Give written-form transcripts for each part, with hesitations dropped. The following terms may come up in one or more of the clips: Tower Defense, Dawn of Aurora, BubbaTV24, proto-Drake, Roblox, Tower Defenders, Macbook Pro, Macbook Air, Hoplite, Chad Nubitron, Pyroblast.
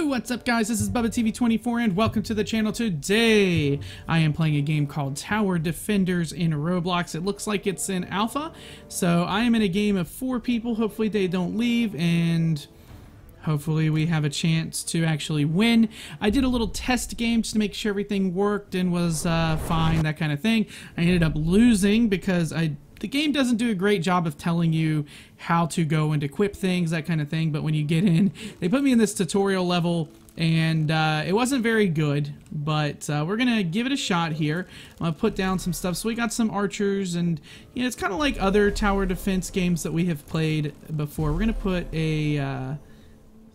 What's up, guys? This is BubbaTV24 and welcome to the channel. Today I am playing a game called Tower Defenders in Roblox. It looks like it's in alpha, so I am in a game of 4 people. Hopefully they don't leave and hopefully we have a chance to actually win. I did a little test game just to make sure everything worked and was fine, that kind of thing. I ended up losing because the game doesn't do a great job of telling you how to go and equip things, that kind of thing. But when you get in, they put me in this tutorial level, and it wasn't very good. But we're going to give it a shot here. I'm going to put down some stuff. So we got some archers, and you know, it's kind of like other tower defense games that we have played before. We're going to put a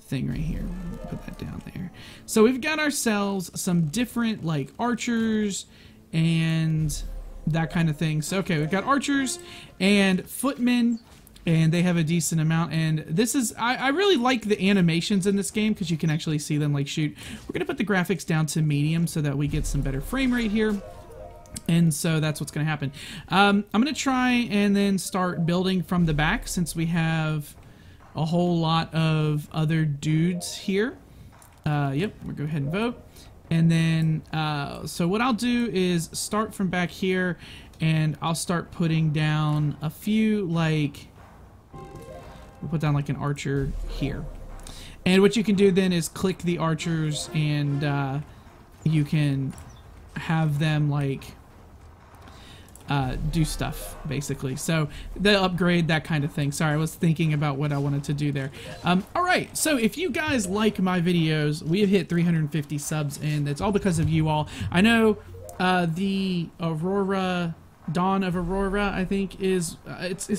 thing right here. Put that down there. So we've got ourselves some different, like, archers and that kind of thing. So okay, we've got archers and footmen, and they have a decent amount. And this is, I really like the animations in this game because you can actually see them, like, shoot. We're gonna put the graphics down to medium so that we get some better frame rate here, and so that's what's gonna happen. I'm gonna try and then start building from the back since we have a whole lot of other dudes here. Yep, we'll go ahead and vote. And then, so what I'll do is start from back here, and I'll start putting down a few, like, we'll put down, like, an archer here. And what you can do then is click the archers, and you can have them, like, do stuff, basically. So they'll upgrade, that kind of thing. Sorry, I was thinking about what I wanted to do there. Alright, so if you guys like my videos, we have hit 350 subs, and it's all because of you all. I know the Aurora, Dawn of Aurora, I think is, it's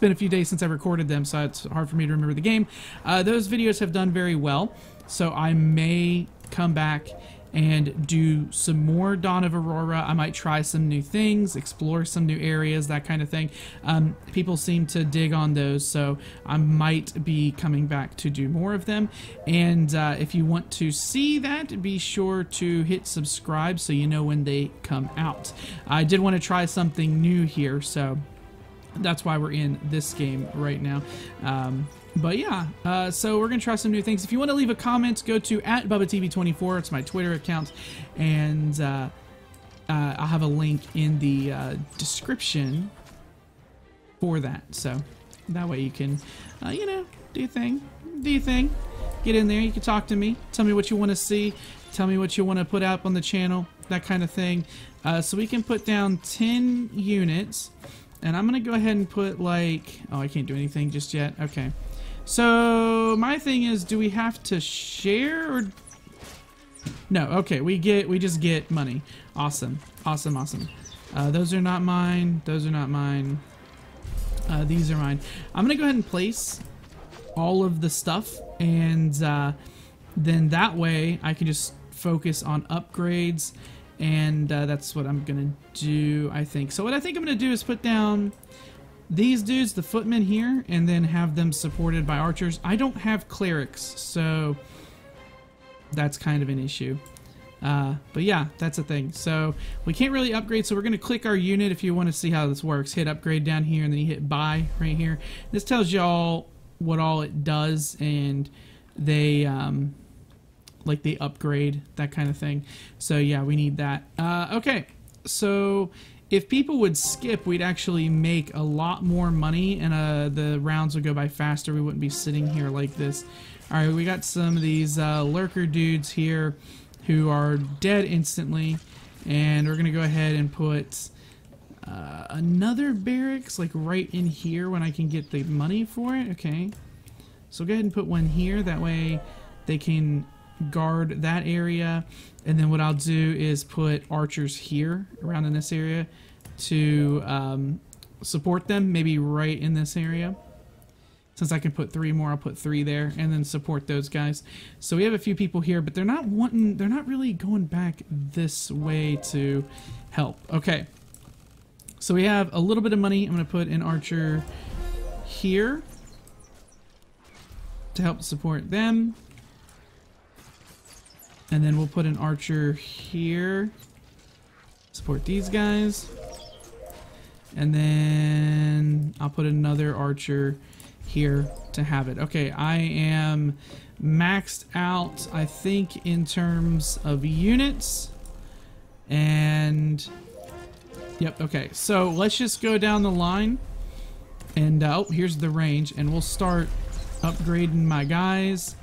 been a few days since I recorded them, so it's hard for me to remember the game. Those videos have done very well, so I may come back and do some more Dawn of Aurora. I might try some new things, explore some new areas, that kind of thing. People seem to dig on those, so I might be coming back to do more of them. And if you want to see that, be sure to hit subscribe so you know when they come out. I did want to try something new here, so that's why we're in this game right now. But yeah, so we're going to try some new things. If you want to leave a comment, go to @BubbaTV24. It's my Twitter account, and I'll have a link in the description for that. So that way you can, you know, do your thing. Get in there. You can talk to me. Tell me what you want to see. Tell me what you want to put up on the channel, that kind of thing. So we can put down 10 units. And I'm going to go ahead and put, like, oh, I can't do anything just yet. Okay. So my thing is, do we have to share or no? Okay. We just get money. Awesome. Awesome. Awesome. Those are not mine. Those are not mine. These are mine. I'm going to go ahead and place all of the stuff, and then that way I can just focus on upgrades. And that's what I'm gonna do, I think. So what I think I'm gonna do is put down these dudes, the footmen here, and then have them supported by archers. I don't have clerics, so that's kind of an issue. But yeah, that's a thing. So we can't really upgrade, so we're gonna click our unit if you want to see how this works. Hit upgrade down here, and then you hit buy right here. This tells you all what all it does, and they like the upgrade, that kind of thing. So yeah, we need that. Okay, so if people would skip, we'd actually make a lot more money, and the rounds would go by faster. We wouldn't be sitting here like this. All right, we got some of these lurker dudes here who are dead instantly, and we're gonna go ahead and put another barracks, like, right in here when I can get the money for it. Okay, so go ahead and put one here, that way they can guard that area. And then what I'll do is put archers here around in this area to support them, maybe right in this area. Since I can put 3 more, I'll put 3 there and then support those guys. So we have a few people here, but they're not really going back this way to help. Okay, so we have a little bit of money. I'm gonna put an archer here to help support them. And then we'll put an archer here, support these guys. And then I'll put another archer here to have it. Okay, I am maxed out, I think, in terms of units. And yep, okay, so let's just go down the line. And oh, here's the range, and we'll start upgrading my guys.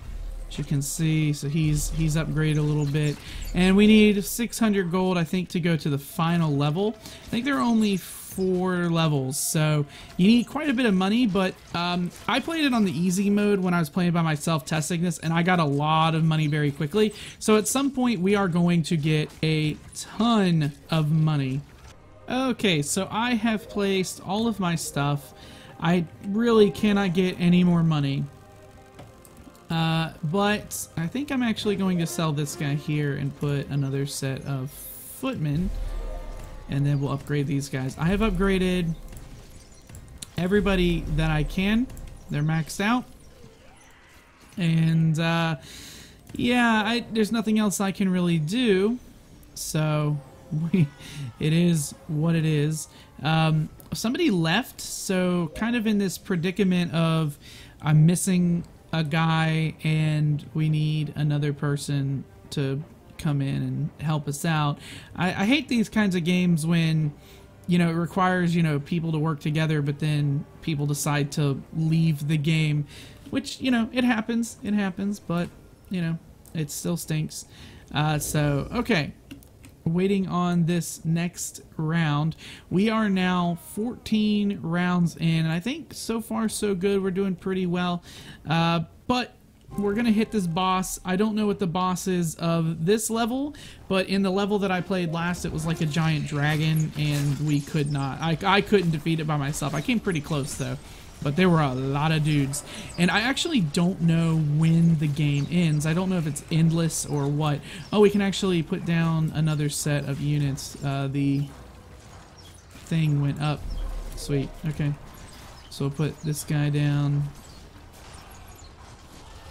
As you can see, so he's upgraded a little bit, and we need 600 gold, I think, to go to the final level. I think there are only 4 levels, so you need quite a bit of money. But I played it on the easy mode when I was playing by myself testing this, and I got a lot of money very quickly. So at some point we are going to get a ton of money. Okay, so I have placed all of my stuff. I really cannot get any more money. But I think I'm actually going to sell this guy here and put another set of footmen, and then we'll upgrade these guys. I have upgraded everybody that I can. They're maxed out, and yeah, there's nothing else I can really do, so it is what it is. Somebody left, so kind of in this predicament of I'm missing a guy and we need another person to come in and help us out. I hate these kinds of games when, you know, it requires, you know, people to work together, but then people decide to leave the game, which, you know, it happens, but, you know, it still stinks. So okay, waiting on this next round. We are now 14 rounds in, and I think so far so good. We're doing pretty well, but we're gonna hit this boss. I don't know what the boss is of this level, but in the level that I played last, it was like a giant dragon, and we could not, I couldn't defeat it by myself. I came pretty close though, but there were a lot of dudes, and I actually don't know when the game ends. I don't know if it's endless or what. Oh, we can actually put down another set of units. The thing went up. Sweet. Okay, so we'll put this guy down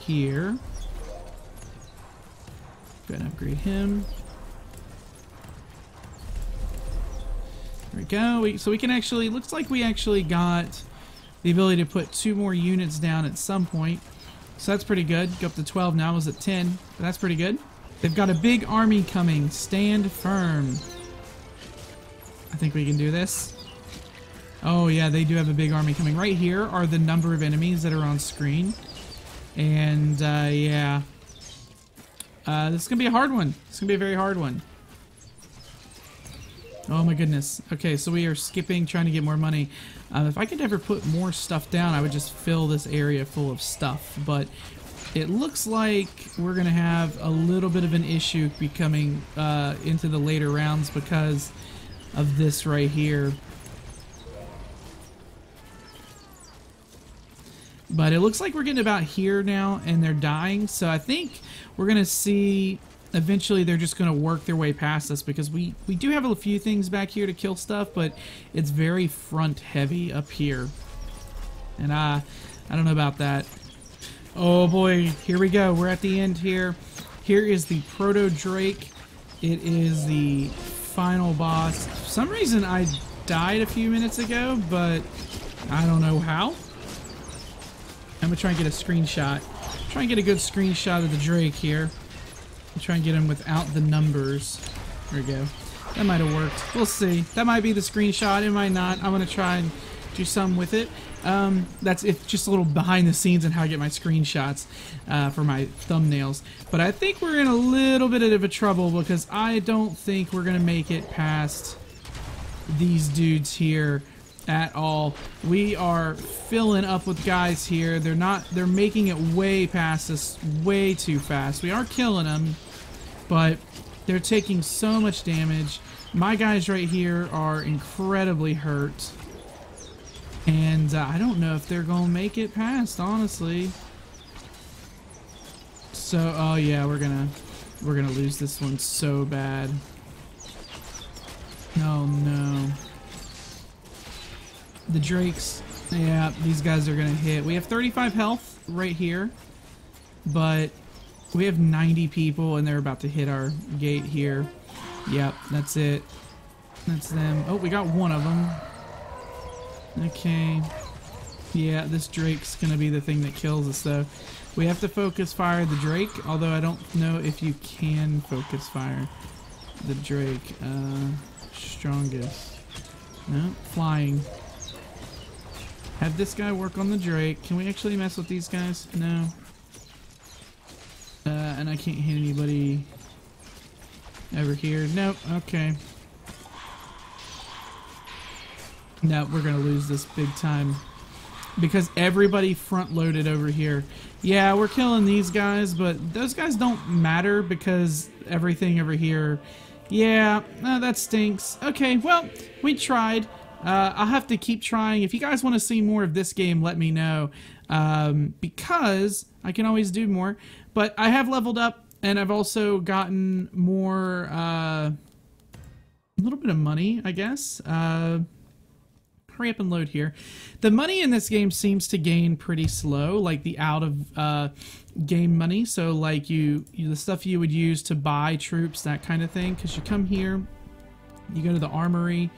here. Go ahead and upgrade him. There we go. So we can actually, looks like we actually got the ability to put 2 more units down at some point, so that's pretty good. Go up to 12 now. I was at 10, but that's pretty good. They've got a big army coming. Stand firm. I think we can do this. Oh yeah, they do have a big army coming. Right here are the number of enemies that are on screen, and yeah, this is gonna be a hard one. It's gonna be a very hard one. Oh my goodness. Okay, so we are skipping, trying to get more money. If I could ever put more stuff down, I would just fill this area full of stuff, but it looks like we're gonna have a little bit of an issue becoming into the later rounds because of this right here. But it looks like we're getting about here now, and they're dying, so I think we're gonna see eventually they're just going to work their way past us, because we do have a few things back here to kill stuff, but it's very front heavy up here, and I don't know about that. Oh boy, here we go. We're at the end here. Here is the proto-Drake. It is the final boss. For some reason I died a few minutes ago, but I don't know how. I'm gonna try and get a screenshot, try and get a good screenshot of the Drake here. Try and get him without the numbers. There we go. That might have worked. We'll see. That might be the screenshot. It might not. I'm gonna try and do something with it. That's it. Just a little behind the scenes and how I get my screenshots for my thumbnails. But I think we're in a little bit of a trouble, because I don't think we're gonna make it past these dudes here at all. We are filling up with guys here. They're making it way past us way too fast. We are killing them, but they're taking so much damage. My guys right here are incredibly hurt, and I don't know if they're gonna make it past, honestly. So oh yeah, we're gonna lose this one so bad. Oh no, the Drakes. Yeah, these guys are gonna hit. We have 35 health right here, but we have 90 people, and they're about to hit our gate here. Yep, that's it. That's them. Oh, we got one of them. Okay, Yeah, this Drake's gonna be the thing that kills us though. We have to focus fire the Drake, although I don't know if you can focus fire the Drake. Strongest. No, flying. Have this guy work on the Drake. Can we actually mess with these guys? No. And I can't hit anybody over here. Nope, okay. No, we're gonna lose this big time. Because everybody front loaded over here. Yeah, we're killing these guys, but those guys don't matter because everything over here. Yeah, no, that stinks. Okay, well, we tried. I'll have to keep trying. If you guys want to see more of this game, let me know. Because I can always do more. But I have leveled up, and I've also gotten more, a little bit of money, I guess. Hurry up and load here. The money in this game seems to gain pretty slow, like the out of game money. So like the stuff you would use to buy troops, that kind of thing. Because you come here, you go to the armory,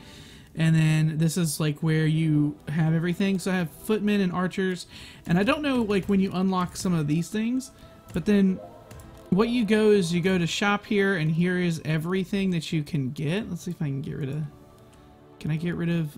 and then this is like where you have everything. So I have footmen and archers, and I don't know like when you unlock some of these things, but then what you go is you go to shop here, and here is everything that you can get. Let's see if I can get rid of. Can I get rid of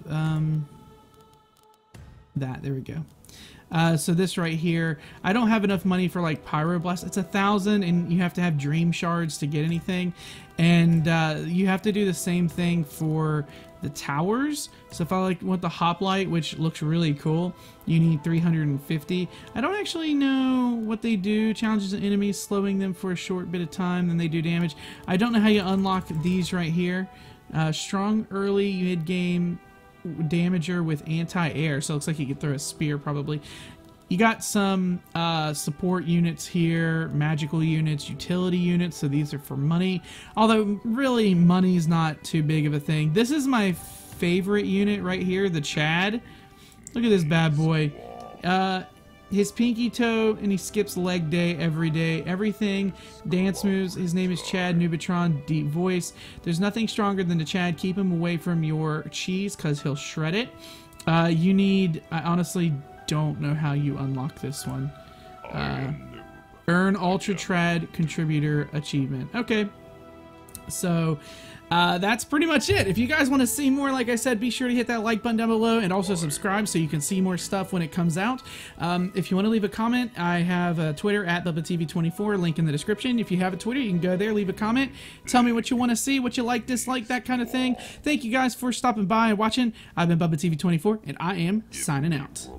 that? There we go. So this right here, I don't have enough money for like Pyroblast. It's 1,000, and you have to have Dream Shards to get anything. And you have to do the same thing for the towers. So if I like want the Hoplite, which looks really cool, you need 350. I don't actually know what they do. Challenges and enemies, slowing them for a short bit of time, then they do damage. I don't know how you unlock these right here. Strong early mid-game damager with anti-air, so it looks like you could throw a spear probably. You got some support units here, magical units, utility units, so these are for money. Although really money is not too big of a thing. This is my favorite unit right here, the Chad. Look at this bad boy. His pinky toe, and he skips leg day every day. Everything, dance moves. His name is Chad Nubitron, deep voice. There's nothing stronger than the Chad. Keep him away from your cheese because he'll shred it. You need, I honestly don't know how you unlock this one. Earn Ultra Trad Contributor Achievement. Okay. So that's pretty much it. If you guys want to see more, like I said, be sure to hit that like button down below and also subscribe so you can see more stuff when it comes out. If you want to leave a comment, I have a Twitter at BubbaTV24, link in the description. If you have a Twitter, you can go there, leave a comment, tell me what you want to see, what you like, dislike, that kind of thing. Thank you guys for stopping by and watching. I've been BubbaTV24, and I am signing out.